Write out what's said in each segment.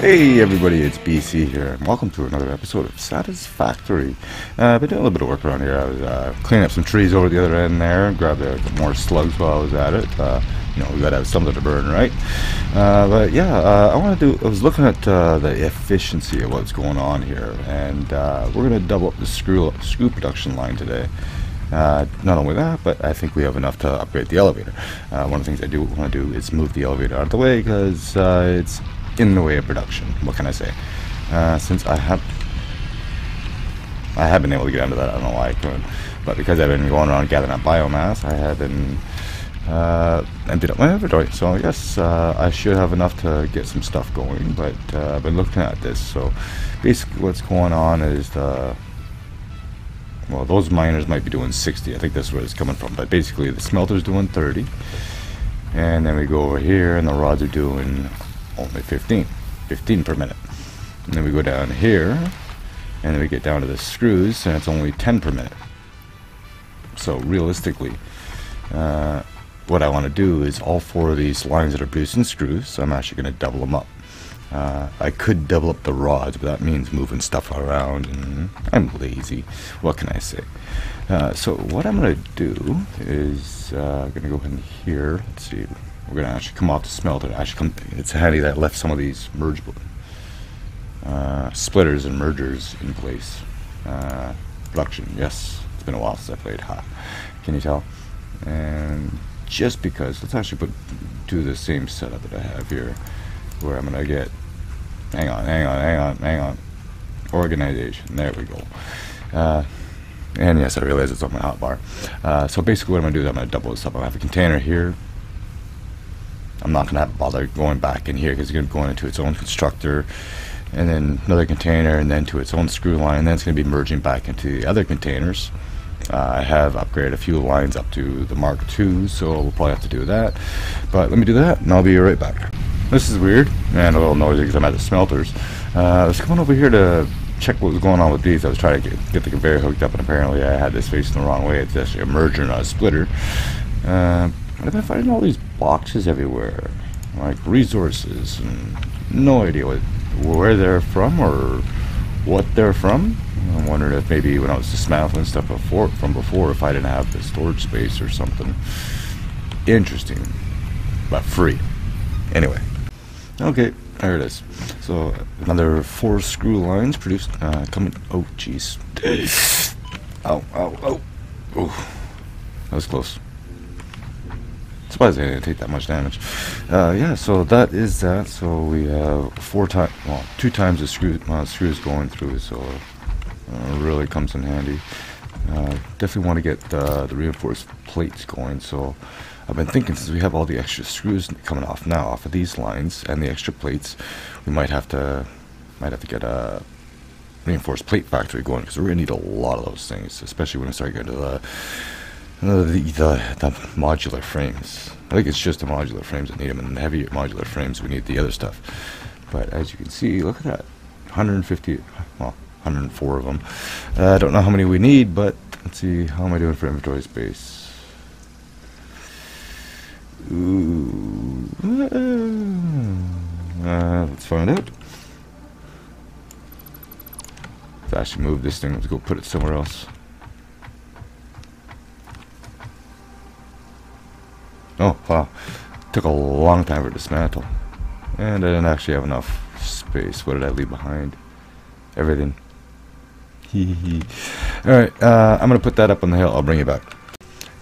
Hey everybody, it's BC here, and welcome to another episode of Satisfactory. I've been doing a little bit of work around here. I was cleaning up some trees over the other end there, grabbed more slugs while I was at it. You know, we gotta have something to burn, right? But yeah, I was looking at the efficiency of what's going on here, and we're gonna double up the screw production line today. Not only that, but I think we have enough to upgrade the elevator. One of the things I do want to do is move the elevator out of the way because it's in the way of production. What can I say? Since I have been able to get into that, I don't know why I couldn't, but because I've been going around gathering up biomass, I have been emptied up my inventory. So yes, I should have enough to get some stuff going, but I've been looking at this. So basically what's going on is well, those miners might be doing 60. I think that's where it's coming from, but basically the smelter's doing 30, and then we go over here and the rods are doing only 15 per minute, and then we go down here and then we get down to the screws and it's only 10 per minute. So realistically, what I want to do is all four of these lines that are producing screws, so I'm actually going to double them up. I could double up the rods, but that means moving stuff around, and I'm lazy. What can I say? So what I'm going to do is I'm going to go in here. Let's see. We're gonna actually come off the smelter. Actually, it's handy that I left some of these splitters and mergers in place. Production, yes, it's been a while since I played. Ha! Can you tell? And just because, let's actually do the same setup that I have here, where I'm gonna get. Hang on. Organization. There we go. And yes, I realize it's on my hotbar. So basically, what I'm gonna do is I'm gonna double this up. I have a container here. I'm not gonna bother going back in here because it's gonna go into its own constructor, and then another container, and then to its own screw line, and then it's gonna be merging back into the other containers. I have upgraded a few lines up to the Mark II, so we'll probably have to do that. But let me do that, and I'll be right back. This is weird and a little noisy because I'm at the smelters. I was coming over here to check what was going on with these. I was trying to get the conveyor hooked up, and apparently I had this facing the wrong way. It's actually a merger, not a splitter. I've been finding all these boxes everywhere, like resources, and no idea where they're from or what they're from. I wondered if maybe when I was dismantling stuff before, if I didn't have the storage space or something. Interesting, but free. Anyway, okay, there it is. So another four screw lines produced coming. Oh, jeez. Oh, that was close. Surprised I didn't take that much damage. Yeah, so that is that. So we have two times the screws going through, so it really comes in handy. Definitely want to get the reinforced plates going. So I've been thinking, since we have all the extra screws coming off now off of these lines and the extra plates, we might have to get a reinforced plate factory going, because we're gonna need a lot of those things, especially when we start getting to the modular frames. I think it's just the modular frames that need them, and the heavier modular frames we need the other stuff. But as you can see, look at that, 150, well, 104 of them. I don't know how many we need, but let's see, how am I doing for inventory space? Ooh, let's find out. Let's actually move this thing. Let's go put it somewhere else. Oh, wow. Took a long time for dismantle. And I didn't actually have enough space. What did I leave behind? Everything. Alright, I'm going to put that up on the hill. I'll bring you back.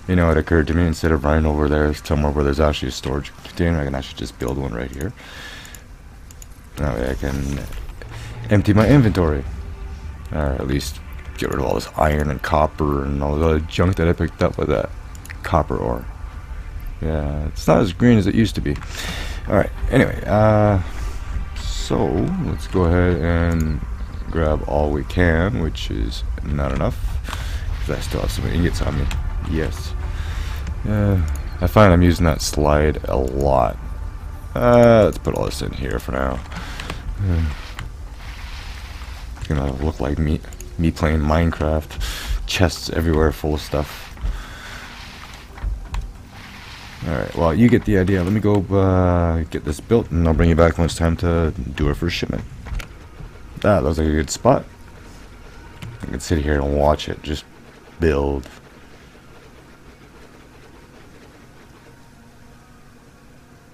You know, it occurred to me, instead of running over there somewhere where there's actually a storage container, I can actually just build one right here. That way I can empty my inventory. Or at least get rid of all this iron and copper and all the junk that I picked up with that copper ore. Yeah, it's not as green as it used to be. Alright, anyway, so let's go ahead and grab all we can, which is not enough, because I still have some ingots on me. Yes. I find I'm using that slide a lot. Let's put all this in here for now. It's gonna look like me playing Minecraft. Chests everywhere full of stuff. Alright, well, you get the idea. Let me go get this built, and I'll bring you back when it's time to do our first shipment. That looks like a good spot. I can sit here and watch it just build.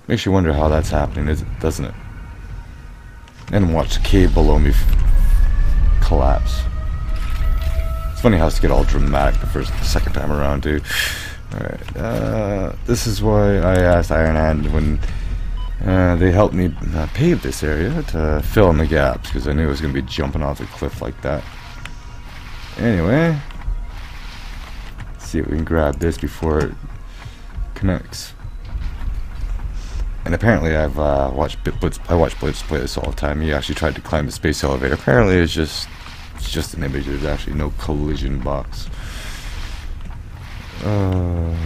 Makes you wonder how that's happening, doesn't it? And watch the cave below me collapse. It's funny how it's get all dramatic the second time around, too. Alright, this is why I asked Iron Hand when they helped me pave this area to fill in the gaps, because I knew I was going to be jumping off a cliff like that. Anyway, let's see if we can grab this before it connects. And apparently I've watched Blitz, I watch Blitz play this all the time. He actually tried to climb the space elevator. Apparently it's just an image. There's actually no collision box. Oh,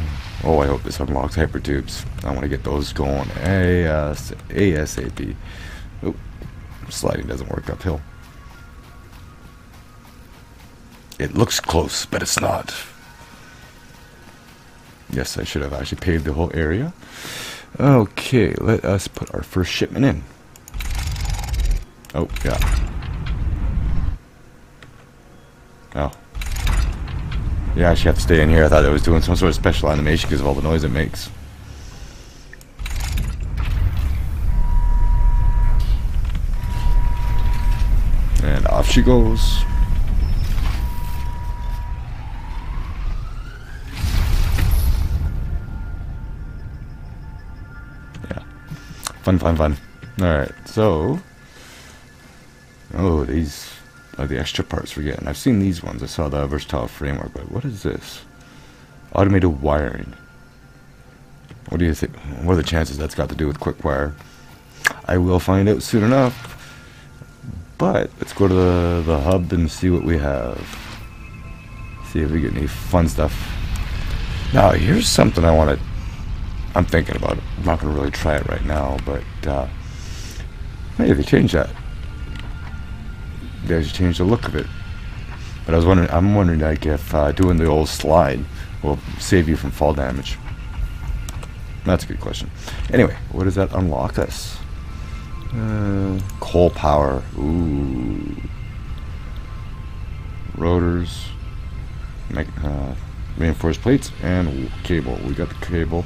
I hope this unlocks hypertubes. I want to get those going ASAP. Oh, sliding doesn't work uphill. It looks close, but it's not. Yes, I should have actually paved the whole area. Okay, let us put our first shipment in. Oh, yeah. Oh. Yeah, I actually have to stay in here. I thought I was doing some sort of special animation because of all the noise it makes. And off she goes. Yeah. Fun, fun, fun. Alright, so... Oh, these... Are the extra parts we're getting. I've seen these ones. I saw the versatile framework, but what is this? Automated wiring. What do you think? What are the chances that's got to do with quick wire? I will find out soon enough. But let's go to the hub and see what we have. See if we get any fun stuff. Now here's something I want to. I'm thinking about it. I'm not gonna really try it right now, but maybe they change that. They actually changed the look of it, but I was wondering. I'm wondering like if doing the old slide will save you from fall damage. That's a good question. Anyway, what does that unlock us? Coal power. Ooh. Rotors. Reinforced plates and cable. We got the cable.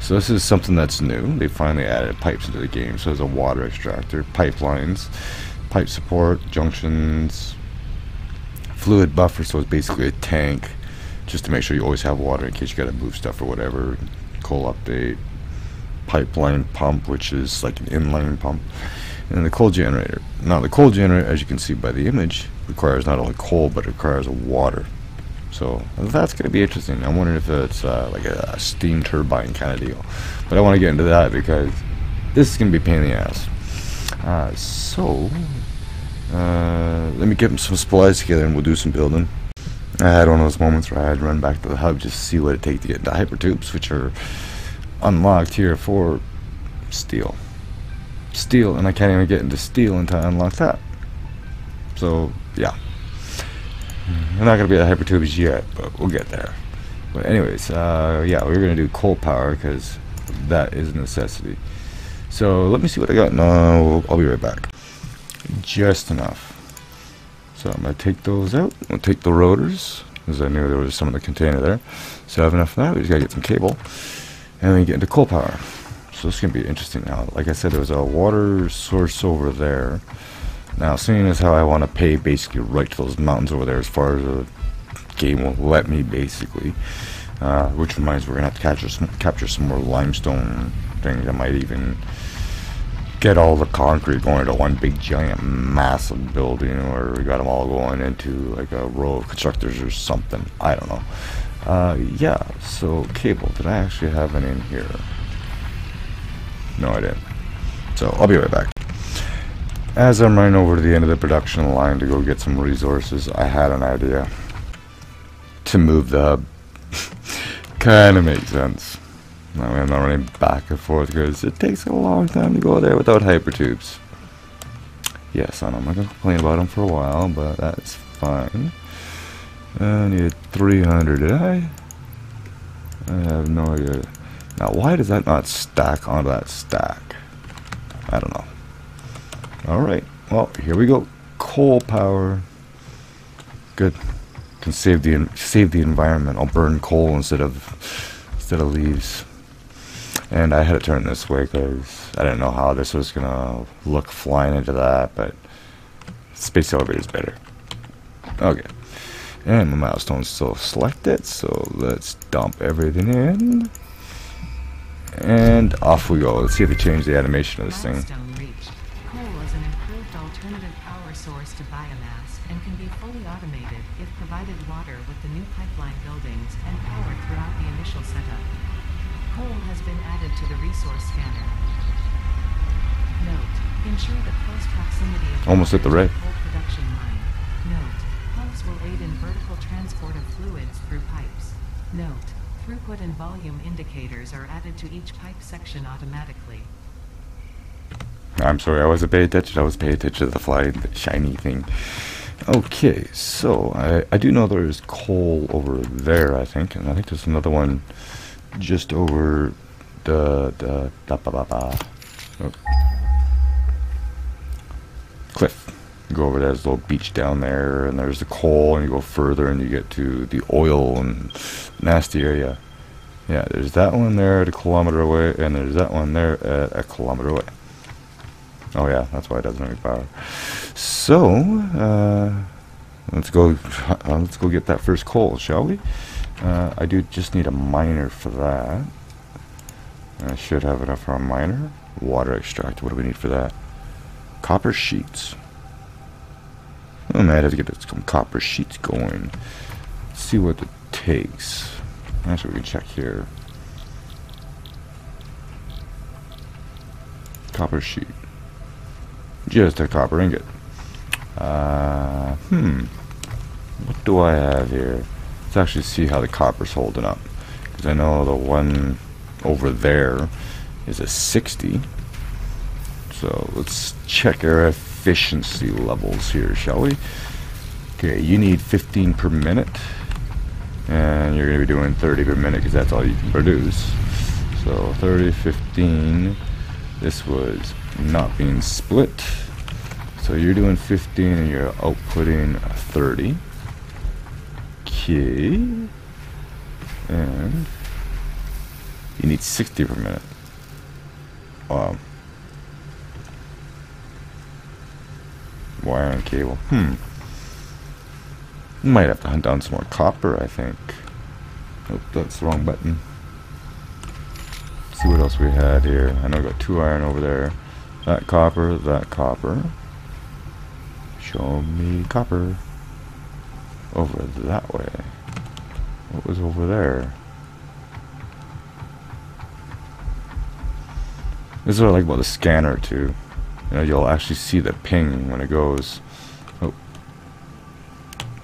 So this is something that's new. They finally added pipes into the game. So there's a water extractor, pipelines. Pipe support, junctions, fluid buffer, so it's basically a tank just to make sure you always have water in case you gotta move stuff or whatever. Coal update, pipeline pump, which is like an inline pump, and the coal generator. Now the coal generator, as you can see by the image, requires not only coal but requires water. So that's gonna be interesting. I'm wondering if it's like a steam turbine kind of deal, but I want to get into that because this is gonna be a pain in the ass. Let me get some supplies together and we'll do some building. I had one of those moments where I had to run back to the hub just to see what it takes to get into hypertubes, which are unlocked here for steel. Steel, and I can't even get into steel until I unlock that. So, yeah. We're not going to be at hypertubes yet, but we'll get there. But anyways, yeah, we're going to do coal power because that is a necessity. So let me see what I got. No, I'll be right back. Just enough. So I'm going to take those out. I'll take the rotors, because I knew there was some in the container there. So I have enough for that. We just got to get some cable. And we get into coal power. So this is going to be interesting now. Like I said, there was a water source over there. Now, seeing as how I want to pay basically right to those mountains over there as far as the game will let me, basically. Which reminds me, we're going to have to capture some more limestone things. I might even get all the concrete going to one big giant massive building, or we got them all going into like a row of constructors or something. I don't know. Yeah, so cable. Did I actually have it in here? No, I didn't. So I'll be right back. As I'm running over to the end of the production line to go get some resources, I had an idea to move the hub. Kind of makes sense. That way I'm not running back and forth because it takes a long time to go there without hypertubes. Yes, I know I'm not going to complain about them for a while, but that's fine. I needed 300, did I? I have no idea. Now why does that not stack onto that stack? I don't know. Alright, well here we go. Coal power. Good. Can save the environment. I'll burn coal instead of leaves. And I had to turn this way because I didn't know how this was gonna look flying into that, but space elevator is better. Okay. And my milestone's still selected, so let's dump everything in. And off we go. Let's see if they change the animation of this thing. Coal is an improved alternative power source to biomass and can be fully automated if provided water with the new pipeline buildings and power throughout the initial setup. Coal has been added to the resource scanner. Note, ensure that close proximity of almost at the red coal production line. Note, pumps will aid in vertical transport of fluids through pipes. Note, throughput and volume indicators are added to each pipe section automatically. I'm sorry, I wasn't paying attention. I was paying attention to the flying shiny thing. Okay, so I do know there's coal over there, I think, and I think there's another one just over the cliff. You go over there, there's a little beach down there, and there's the coal, and you go further and you get to the oil and nasty area. Yeah, there's that one there at a kilometer away, and there's that one there at a kilometer away. Oh yeah, that's why it doesn't make power. So let's go get that first coal, shall we? I do just need a miner for that. I should have enough for a miner. Water extractor. What do we need for that? Copper sheets. Oh man, I have to get some copper sheets going. Let's see what it takes. Actually, we can check here. Copper sheet. Just a copper ingot. What do I have here? Let's actually see how the copper's holding up. Because I know the one over there is a 60. So let's check our efficiency levels here, shall we? Okay, you need 15 per minute. And you're going to be doing 30 per minute because that's all you can produce. So 30, 15. This was not being split. So you're doing 15 and you're outputting 30. Okay. And you need 60 per minute. Wow. Wire and cable. Might have to hunt down some more copper, I think. Nope, that's the wrong button. Let's see what else we had here. I know we got 2 iron over there. That copper, that copper. Show me copper. Over that way. What was over there? This is what I like about the scanner too. You know, you'll actually see the ping when it goes. Oh.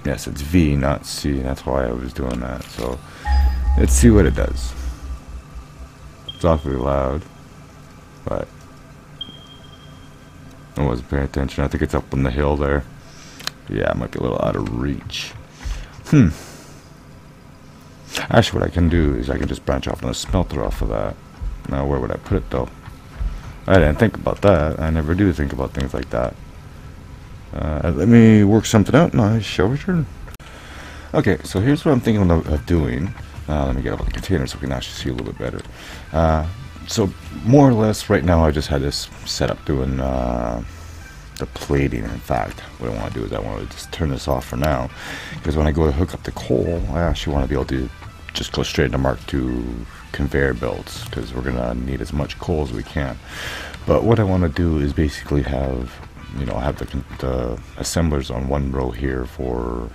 Yes, it's V, not C. That's why I was doing that. So let's see what it does. It's awfully loud, but I wasn't paying attention. I think it's up on the hill there. Yeah, it might be a little out of reach. Actually, what I can do is I can just branch off on a smelter off of that. Now, where would I put it, though? I didn't think about that. I never do think about things like that. Let me work something out, and I shall return. Okay, so here's what I'm thinking of doing. Let me get out of the container so we can actually see a little bit better. So more or less right now I just had this set up doing the plating. In fact, what I want to do is I want to just turn this off for now, because when I go to hook up the coal, I actually want to be able to just go straight into Mark II conveyor belts, because we're going to need as much coal as we can. But what I want to do is basically have, you know, have the assemblers on one row here for,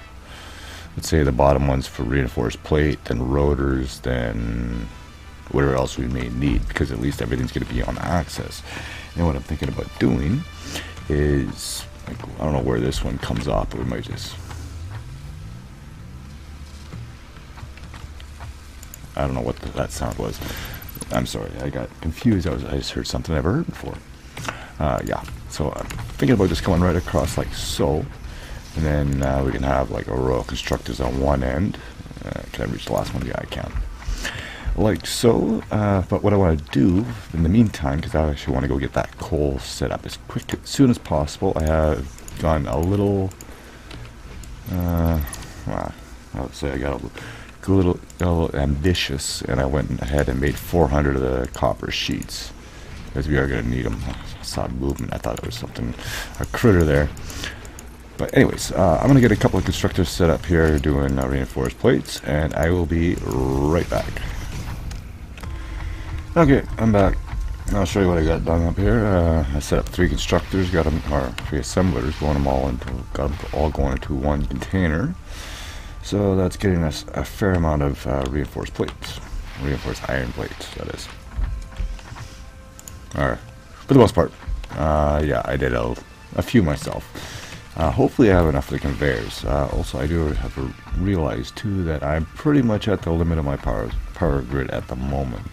let's say the bottom one's for reinforced plate, then rotors, then whatever else we may need, because at least everything's going to be on access. And what I'm thinking about doing is, like, I don't know where this one comes off, but we might just, I don't know what that sound was. I'm sorry, I got confused. I just heard something I've never heard before. Yeah, so I'm thinking about just coming right across like so. And then we can have like a row of constructors on one end. Can I reach the last one? Yeah, I can. like so. But what I want to do in the meantime, because I actually want to go get that coal set up as quick as soon as possible, I have gone a little I would say I got a little ambitious, and I went ahead and made 400 of the copper sheets, because we are going to need them. I saw movement. I thought it was something, a critter there. But anyways, I'm going to get a couple of constructors set up here doing reinforced plates, and I will be right back. Okay, I'm back. I'll show you what I got done up here. I set up three constructors, got them, or three assemblers, got them all going into one container. So that's getting us a fair amount of reinforced plates. Reinforced iron plates, that is. Alright, for the most part. Yeah, I did a few myself. Hopefully I have enough for the conveyors. Also, I do have to realize, too, that I'm pretty much at the limit of my power grid at the moment.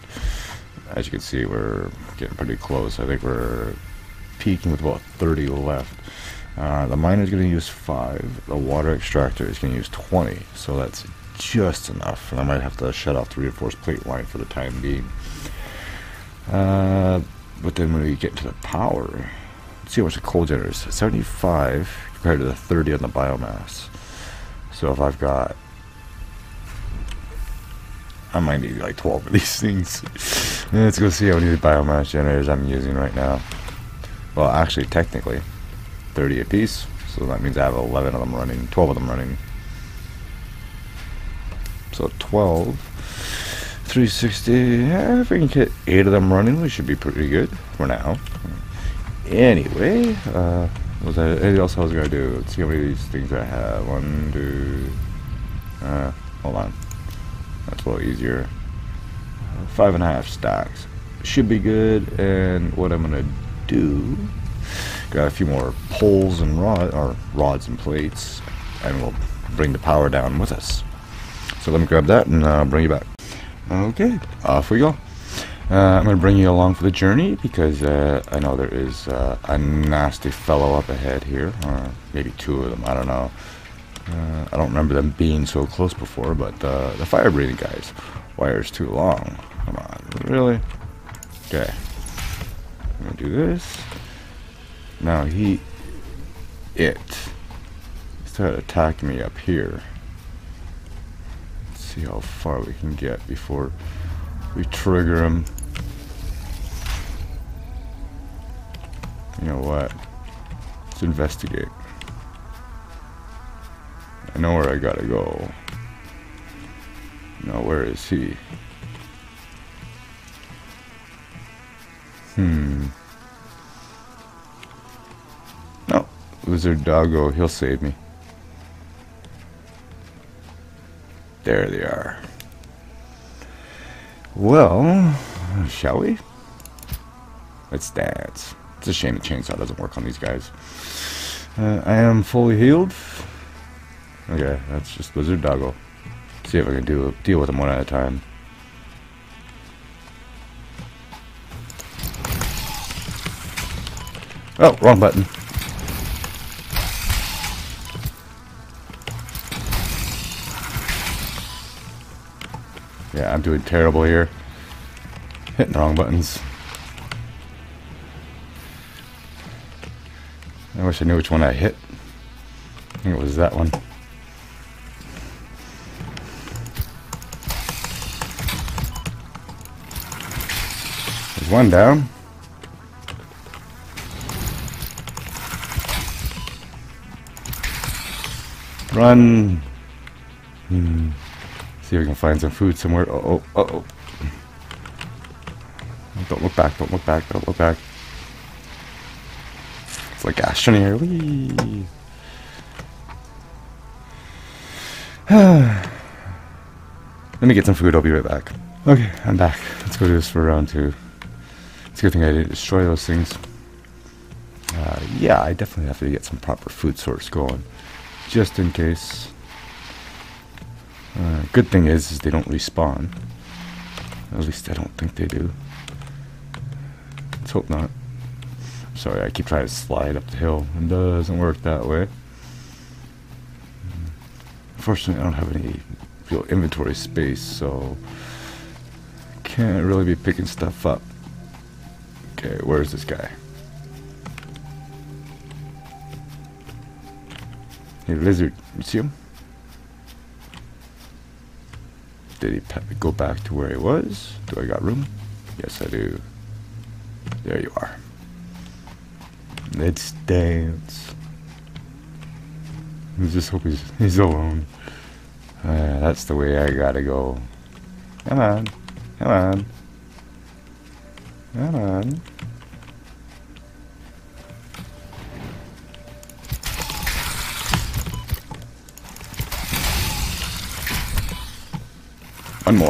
As you can see, we're getting pretty close. I think we're peaking with about 30 left. The miner is going to use 5. The water extractor is going to use 20. So that's just enough. And I might have to shut off the reinforced plate line for the time being. But then when we get to the power, let's see how much the coal generator is. 75 compared to the 30 on the biomass. So if I've got, I might need like 12 of these things. Let's go see how many biomass generators I'm using right now. Well, actually, technically, 30 a piece, so that means I have 11 of them running, 12 of them running. So 12, 360, yeah, if we can get 8 of them running, we should be pretty good for now. Anyway, anything else I was going to do? Let's see how many of these things I have. One, two, hold on, that's a little easier. 5.5 stacks, should be good, and what I'm going to do, got a few more poles and rods and plates, and we'll bring the power down with us. So let me grab that and bring you back. Okay, off we go. I'm going to bring you along for the journey, because I know there is a nasty fellow up ahead here, or maybe two of them, I don't know. I don't remember them being so close before, but the fire breathing guys. Wire's too long, come on, really? Okay, I'm going to do this. Now it started attacking me up here. Let's see how far we can get before we trigger him. You know what? Let's investigate. I know where I gotta go. Now where is he? Lizard doggo, he'll save me. There they are. Well, shall we? Let's dance. It's a shame the chainsaw doesn't work on these guys. I am fully healed. Okay, that's just lizard doggo. See if I can deal with them one at a time. Oh, wrong button. Yeah, I'm doing terrible here. Hitting the wrong buttons. I wish I knew which one I hit. I think it was that one. There's one down. Run. See if we can find some food somewhere. Uh-oh, uh-oh. Don't look back, don't look back, don't look back. It's like ash in here. Whee! Let me get some food, I'll be right back. Okay, I'm back. Let's go do this for round 2. It's a good thing I didn't destroy those things. Yeah, I definitely have to get some proper food source going. Just in case. Good thing is they don't respawn. At least I don't think they do. Let's hope not. Sorry, I keep trying to slide up the hill. It doesn't work that way. Unfortunately, I don't have any real inventory space, so can't really be picking stuff up. Okay, where's this guy? Hey, lizard, you see him? Did he go back to where he was? Do I got room? Yes, I do. There you are. Let's dance. I just hope he's alone. That's the way I gotta go. Come on. Come on. Come on. One more.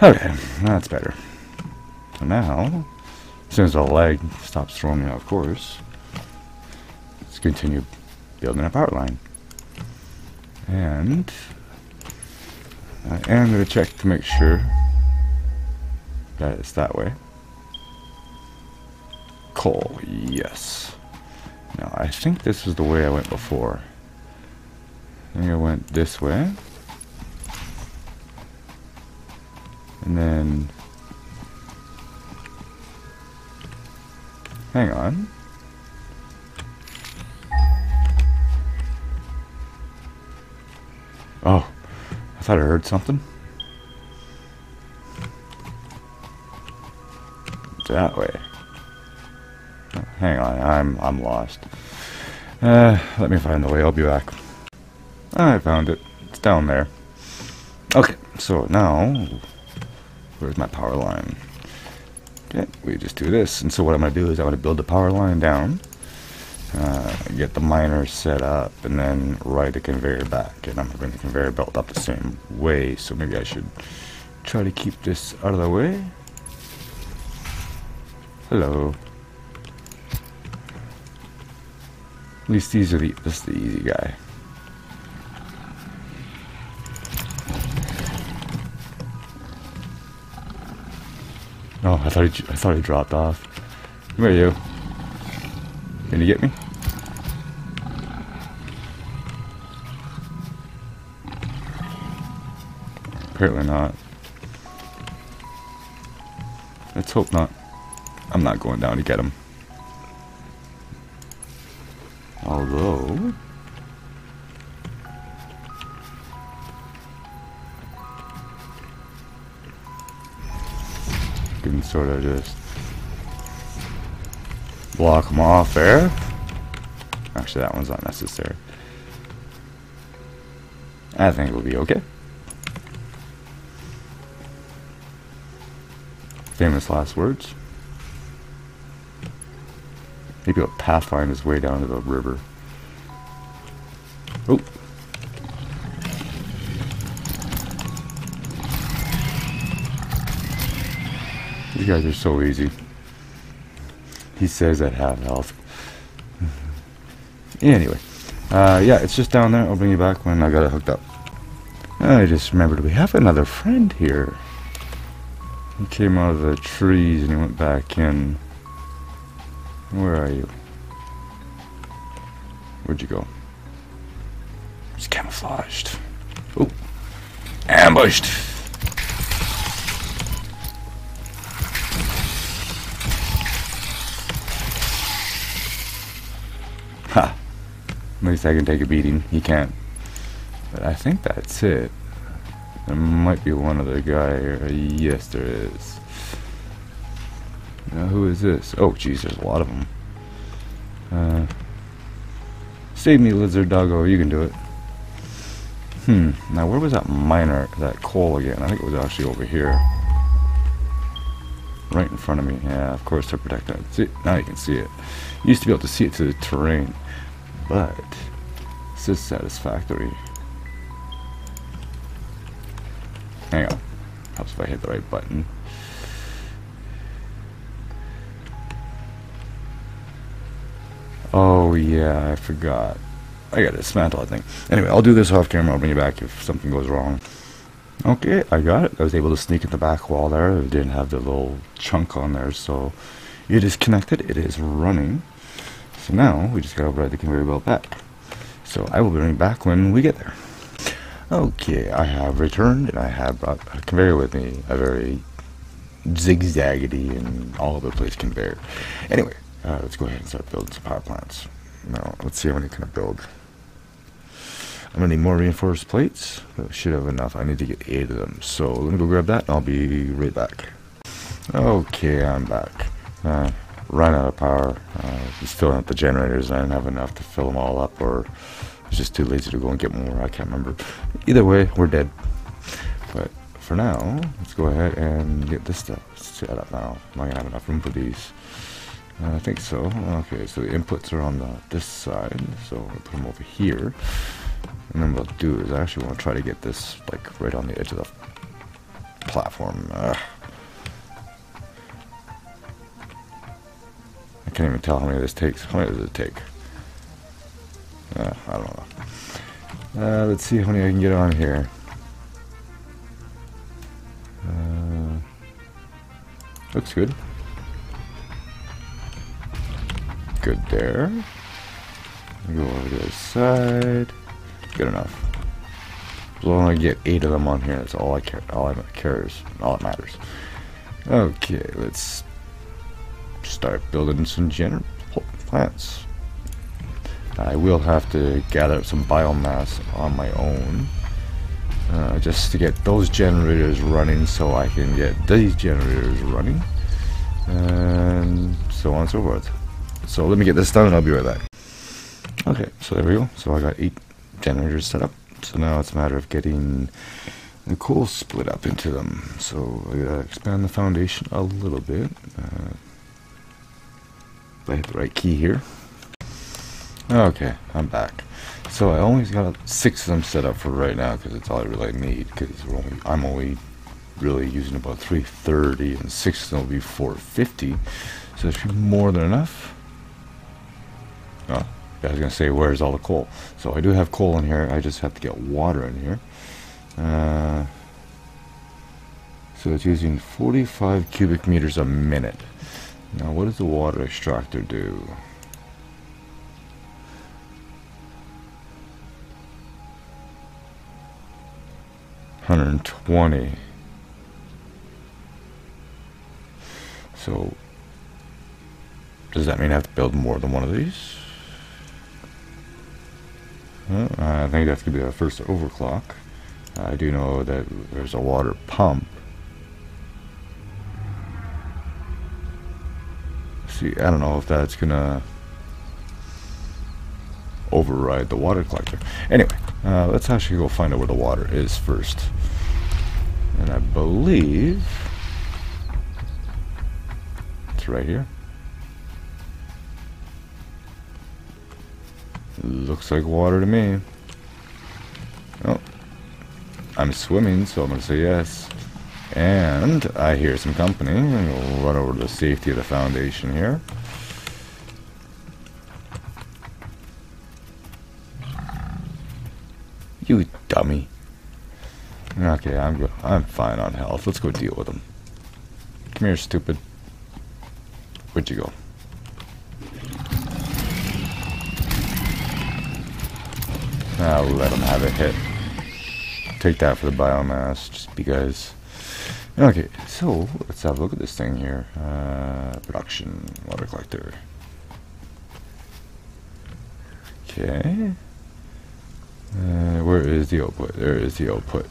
Okay, that's better. So now, as soon as the lag stops throwing me out of course, let's continue building a power line. And I am going to check to make sure that it's that way. Coal, yes. Now, I think this is the way I went before. I think I went this way. And then... hang on. Oh, I thought I heard something. That way. Oh, hang on, I'm lost. Let me find the way, I'll be back. I found it. It's down there. Okay, so now... where's my power line? Okay, we just do this. And so what I'm going to do is I'm going to build the power line down. Get the miner set up and then ride the conveyor back, and I'm going to bring the conveyor belt up the same way, so maybe I should try to keep this out of the way. Hello. At least these are this is the easy guy. Oh, I thought he dropped off. Where are you? Can you get me? Apparently not. Let's hope not. I'm not going down to get him. Although... I can sort of just... block them off there. Actually, that one's not necessary. I think we'll be okay. Famous last words. Maybe he'll pathfind his way down to the river. Oh. These guys are so easy. He says I'd have health. Anyway, yeah, it's just down there. I'll bring you back when I got it hooked up. I just remembered we have another friend here. He came out of the trees and he went back in. Where are you? Where'd you go? He's camouflaged. Oh, ambushed. Ha! At least I can take a beating. He can't. But I think that's it. There might be one other guy here. Yes, there is. Now, who is this? Oh, jeez, there's a lot of them. Save me, lizard doggo. You can do it. Now, where was that miner, that coal again? I think it was actually over here. Right in front of me. Yeah, of course they're protected. See, now you can see it. You used to be able to see it through the terrain, but this is Satisfactory. Hang on. Perhaps if I hit the right button. Oh yeah, I forgot. I gotta dismantle that thing. Anyway, I'll do this off camera. I'll bring you back if something goes wrong. Okay, I got it. I was able to sneak in the back wall there. It didn't have the little chunk on there, so it is connected. It is running. So now we just gotta ride the conveyor belt back. So I will be running back when we get there. Okay, I have returned and I have brought a conveyor with me, a very zigzaggedy and all over the place conveyor. Anyway, let's go ahead and start building some power plants. Now, let's see how many can I build. I'm going to need more reinforced plates. I should have enough. I need to get 8 of them. So let me go grab that and I'll be right back. Okay, I'm back. Run out of power. Just filling up the generators. I didn't have enough to fill them all up, or I was just too lazy to go and get more. I can't remember. Either way, we're dead. But for now, let's go ahead and get this stuff set up now. Am I going to have enough room for these? I think so. Okay, so the inputs are on this side. So we'll put them over here. And then what I'll do is I actually want to try to get this like right on the edge of the platform. I can't even tell how many of this takes. How many does it take? I don't know. Let's see how many I can get on here. Looks good. Good there. Go over to the other side. Good enough. As long as I get 8 of them on here, that's all I care. All that matters. Okay, let's start building some generator plants. I will have to gather up some biomass on my own just to get those generators running, so I can get these generators running, and so on and so forth. So let me get this done, and I'll be right back. Okay, so there we go. So I got 8. Generators set up, so now it's a matter of getting the coal split up into them. So I gotta expand the foundation a little bit. I hit the right key here. Okay, I'm back. So I only got 6 of them set up for right now because it's all I really need. Because I'm only really using about 330, and 6 of them will be 450. So it should be more than enough. Oh. I was going to say, where's all the coal? So I do have coal in here, I just have to get water in here. So it's using 45 cubic meters a minute. Now what does the water extractor do? $120. So does that mean I have to build more than one of these? I think that's going to be our first overclock. I do know that there's a water pump. See, I don't know if that's going to override the water collector. Anyway, let's actually go find out where the water is first. And I believe it's right here. Looks like water to me. Oh, I'm swimming, so I'm gonna say yes. And I hear some company. We'll run over to the safety of the foundation here. You dummy. Okay, I'm fine on health. Let's go deal with them. Come here, stupid. Where'd you go? I'll let them have a hit. Take that for the biomass, just because. Okay, so let's have a look at this thing here. Production, water collector. Okay. Where is the output? There is the output.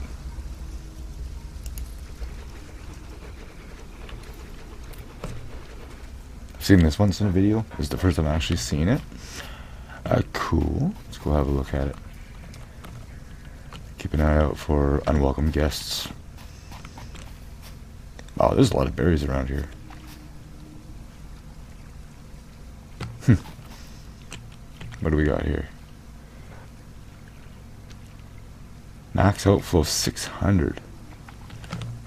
I've seen this once in a video. This is the first time I've actually seen it. Cool. Let's go have a look at it. Keep an eye out for unwelcome guests. Wow, there's a lot of berries around here. What do we got here? Max outflow 600.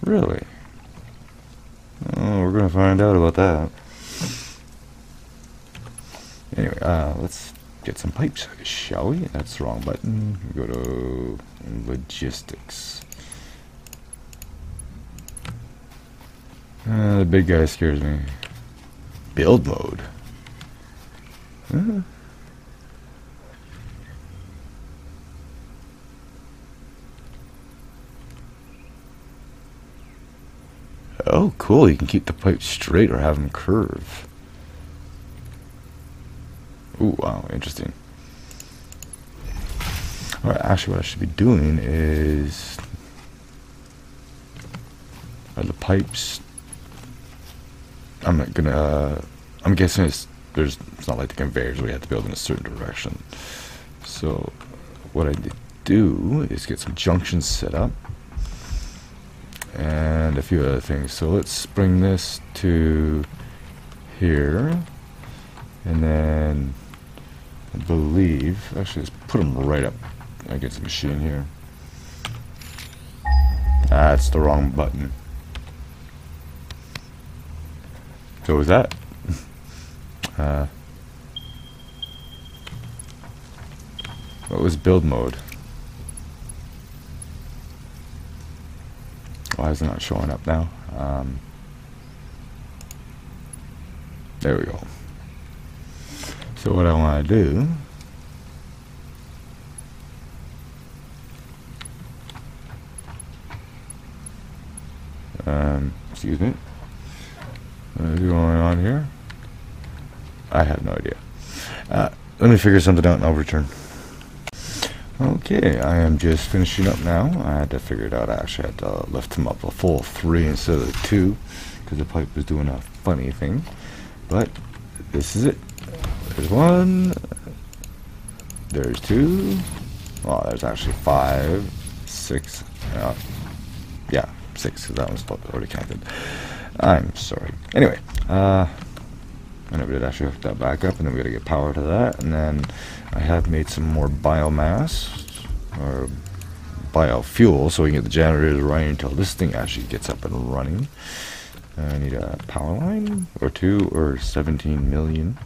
Really? Oh, we're gonna find out about that. Anyway, let's get some pipes, shall we? That's the wrong button. Go to logistics. The big guy scares me. Build mode. Oh, cool. You can keep the pipes straight or have them curve. Ooh, wow. Interesting. Alright, actually what I should be doing is... Are the pipes... I'm not gonna... I'm guessing it's not like the conveyors where you have to build in a certain direction. So, what I did do is get some junctions set up and a few other things. So let's bring this to here, and then I believe actually let's put them right up against the machine here. That's the wrong button. So is that what was build mode? Why is it not showing up now? There we go. So what I want to do excuse me, what is going on here? I have no idea. Let me figure something out and I'll return. Okay, I am just finishing up now. I had to figure it out. I actually had to lift him up a full 3 instead of 2 because the pipe was doing a funny thing. But this is it. There's 1. There's 2. Well, there's actually 5, 6. Yeah, 6 because that one's already counted. I'm sorry. Anyway, I never did actually hook that back up, and then we gotta get power to that, and then I have made some more biomass or biofuel so we can get the generators running until this thing actually gets up and running. I need a power line or 2 or 17 million,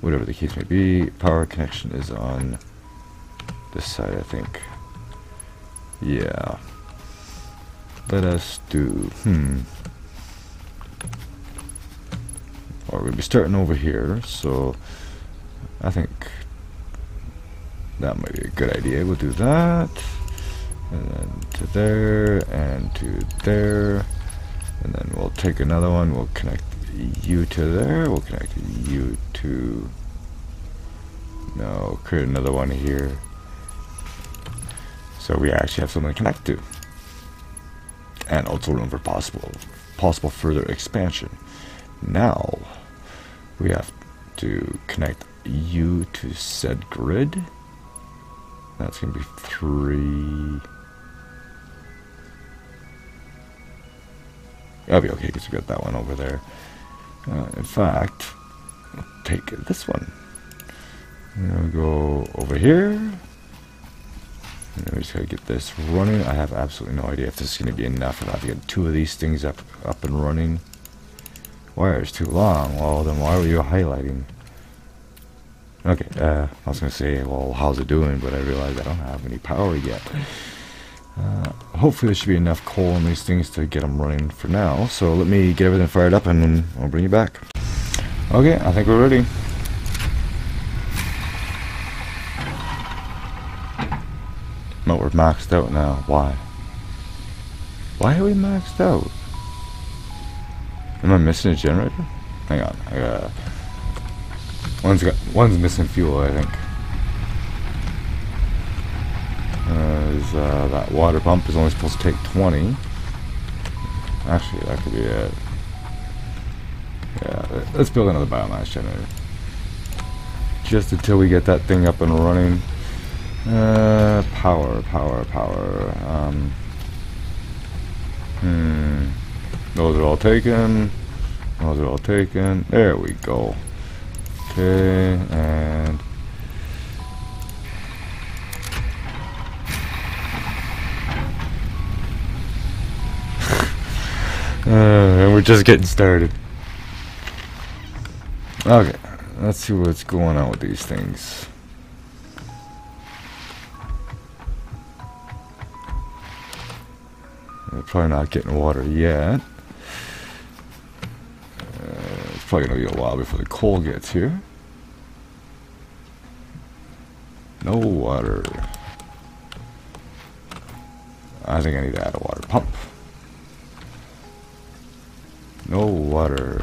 whatever the case may be. Power connection is on this side, I think. Yeah. Let us do or we'll be starting over here, so I think that might be a good idea. We'll do that, and then to there, and to there, and then we'll take another one, we'll connect you to there, we'll connect you to... No, create another one here. So we actually have something to connect to. And also room for possible further expansion. Now we have to connect you to said grid. That's going to be 3. That'll be okay because we got that one over there. In fact, we'll take this one. I'm going to go over here. And we just got to get this running. I have absolutely no idea if this is going to be enough. I've got to get 2 of these things up and running. Wire's too long. Well, then why were you highlighting? Okay, I was going to say, well, how's it doing? But I realized I don't have any power yet. Hopefully there should be enough coal in these things to get them running for now. So let me get everything fired up and then I'll bring you back. Okay, I think we're ready. No, we're maxed out now. Why? Why are we maxed out? Am I missing a generator? Hang on, I gotta... One's missing fuel, I think. That water pump is only supposed to take 20. Actually, that could be it. Yeah, let's build another biomass generator. Just until we get that thing up and running. Power. Those are all taken. Those are all taken. There we go. Okay, and and we're just getting started. Okay, let's see what's going on with these things. They're probably not getting water yet. Probably gonna be a while before the coal gets here. No water. I think I need to add a water pump. No water.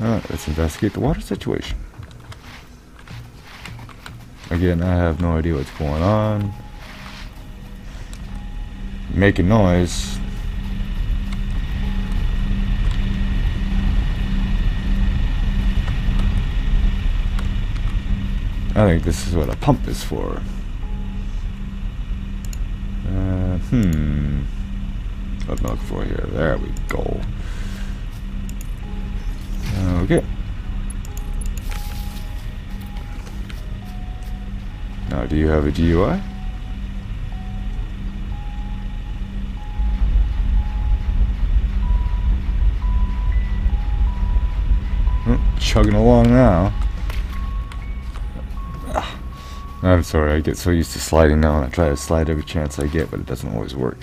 Alright, let's investigate the water situation. Again, I have no idea what's going on. Making noise. I think this is what a pump is for. What am I looking for here? There we go. Okay. Now, do you have a GUI? Chugging along now. I'm sorry, I get so used to sliding now, and I try to slide every chance I get, but it doesn't always work.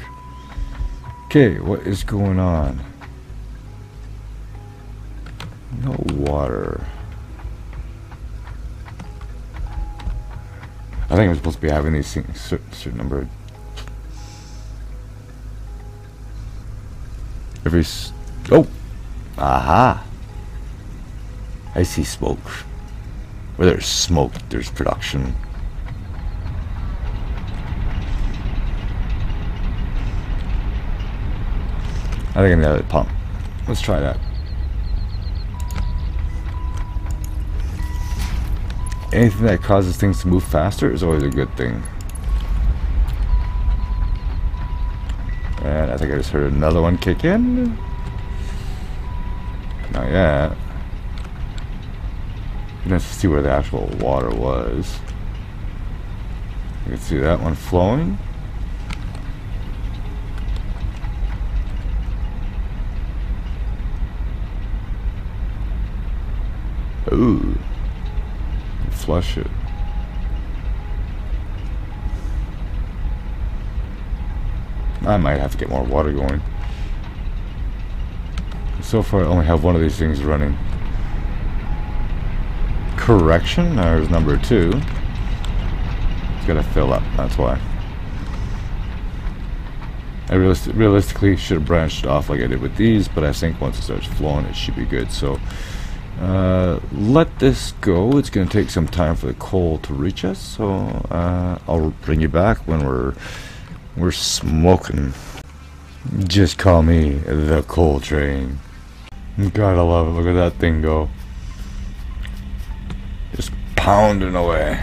Okay, what is going on? No water. I think I'm supposed to be having these things certain number of every oh, aha! I see smoke. Where there's smoke, there's production. I think I'm gonna have a pump. Let's try that. Anything that causes things to move faster is always a good thing. And I think I just heard another one kick in. Not yet. Let's see where the actual water was. You can see that one flowing. Ooh. Flush it. I might have to get more water going. So far I only have one of these things running. Correction, there's number two. It's gotta fill up, that's why. I realistically should have branched off like I did with these, but I think once it starts flowing it should be good. So let this go. It's going to take some time for the coal to reach us, so I'll bring you back when we're smoking. Just call me the coal train. Gotta love it. Look at that thing go. Just pounding away.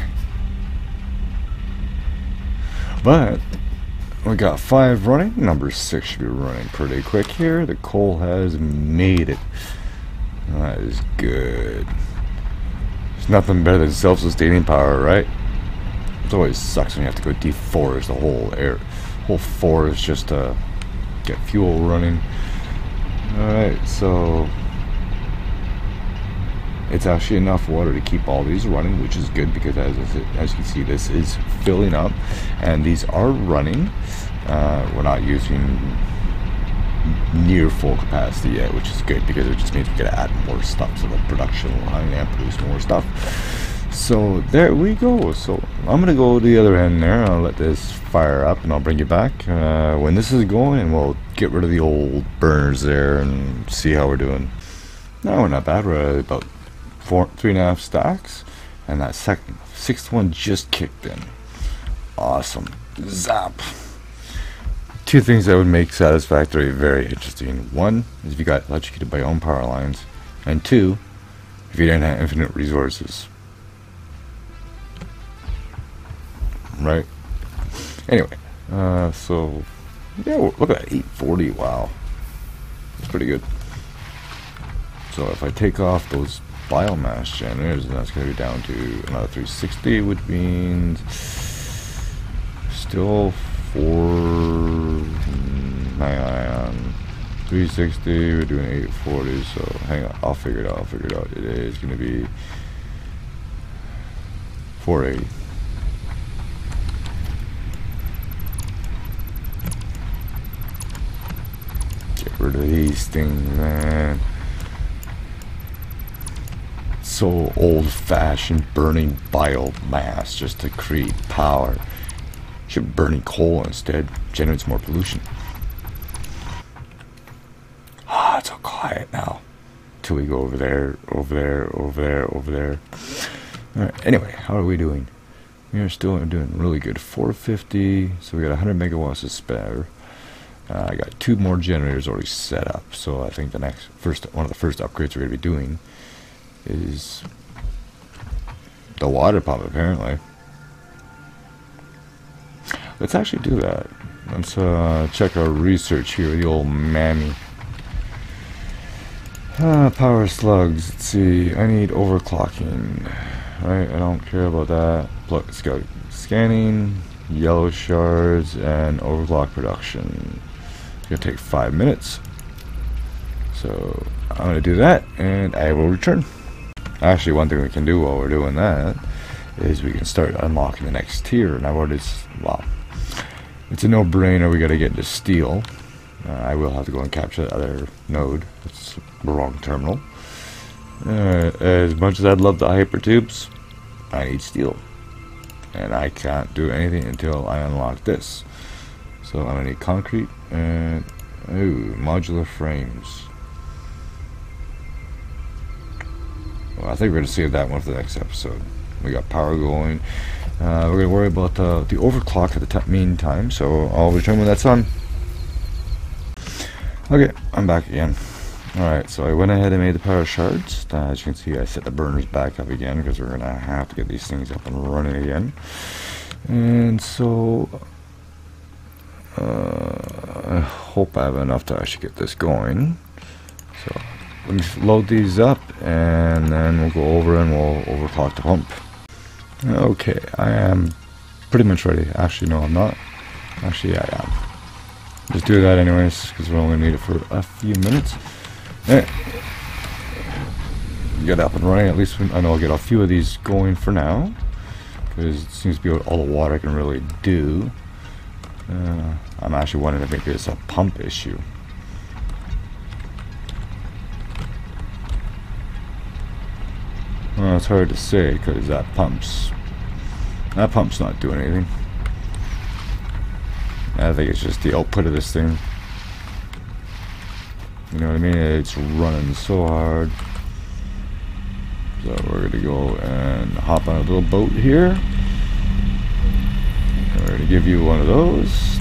But we got 5 running. Number 6 should be running pretty quick here. The coal has made it. That is good. There's nothing better than self-sustaining power, right? It always sucks when you have to go deforest the whole forest just to get fuel running. Alright, so it's actually enough water to keep all these running, which is good because as you can see, this is filling up and these are running. We're not using near full capacity yet, which is good because it just means we gotta add more stuff to the production line and produce more stuff. So there we go. So I'm gonna go to the other end there. I'll let this fire up and I'll bring you back when this is going, and we'll get rid of the old burners there and see how we're doing. No, we're not bad. We're at about 3.5 stacks, and that sixth one just kicked in. Awesome. Zap. Two things that would make Satisfactory very interesting. One is if you got electrocuted by your own power lines, and two, if you didn't have infinite resources. Right? Anyway, so yeah, look at that, 840. Wow, that's pretty good. So if I take off those biomass generators, and that's going to be down to another 360, which means still 360, we're doing 840, so hang on, I'll figure it out. It is going to be 480. Get rid of these things, man. So old-fashioned burning biomass just to create power. Should burning coal instead generates more pollution. Ah, quiet now till we go over there, over there, over there, over there. All right, anyway, how are we doing? We are still doing really good. 450, so we got 100 megawatts to spare. I got 2 more generators already set up, so I think the next one of the first upgrades we're going to be doing is the water pump, apparently. Let's actually do that. Let's check our research here with the old mammy. Power slugs. Let's see. I need overclocking. Right, I don't care about that. Let's go scanning, yellow shards, and overclock production. It's gonna take 5 minutes. So I'm gonna do that, and I will return. Actually, one thing we can do while we're doing that is we can start unlocking the next tier. And I've already, well, it's a no-brainer. We got to get into steel. I will have to go and capture the other node. It's the wrong terminal. As much as I'd love the hypertubes, I need steel, and I can't do anything until I unlock this. So I'm gonna need concrete and modular frames. Well, I think we're gonna save that one for the next episode. We got power going. We're gonna worry about the overclock at the meantime, so I'll return when that's on. Okay, I'm back again. Alright, so I went ahead and made the power shards. As you can see, I set the burners back up again because we're going to have to get these things up and running again. And so, I hope I have enough to actually get this going. So, let me load these up and then we'll go over and we'll overclock the pump. Okay, I am pretty much ready. Actually, no, I'm not. Actually, yeah, I am. Just do that anyways because we're only going to need it for a few minutes. Get up and running. At least I know I'll get a few of these going for now, because it seems to be all the water I can really do. I'm actually wondering if maybe it's a pump issue. Well, it's hard to say because that pump's not doing anything. I think it's just the output of this thing. You know what I mean? It's running so hard. So we're gonna go and hop on a little boat here. We're gonna give you one of those.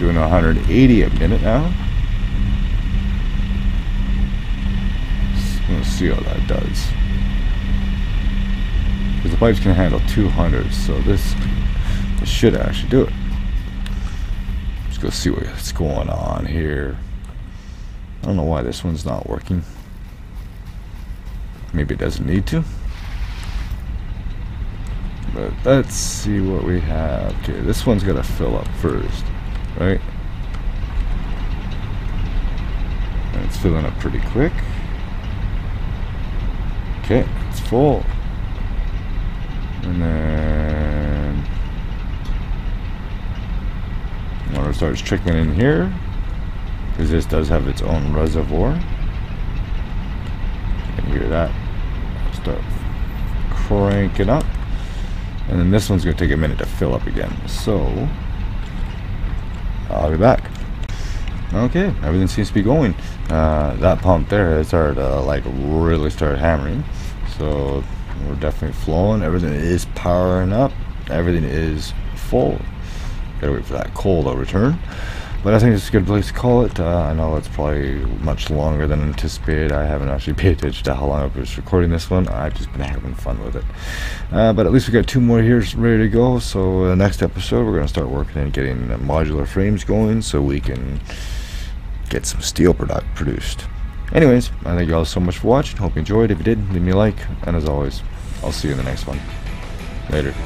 Doing 180 a minute now. Let's see how that does. Because the pipes can handle 200, so this should actually do it. Go see what's going on here. I don't know why this one's not working. Maybe it doesn't need to. But let's see what we have. Okay, this one's got to fill up first, right? And it's filling up pretty quick. Okay, it's full. And then water starts trickling in here because this does have its own reservoir. You can hear that start cranking up, and then this one's gonna take a minute to fill up again, so I'll be back. Okay, everything seems to be going. That pump there has started to like really start hammering, so we're definitely flowing. Everything is powering up, everything is full. Gotta wait for that coal to return, but I think it's a good place to call it. I know it's probably much longer than anticipated. I haven't actually paid attention to how long I was recording this one. I've just been having fun with it, but at least we got 2 more here ready to go. So the next episode we're gonna start working and getting modular frames going so we can get some steel produced. Anyways, I thank you all so much for watching. Hope you enjoyed. If you did, leave me a like, and as always, I'll see you in the next one. Later.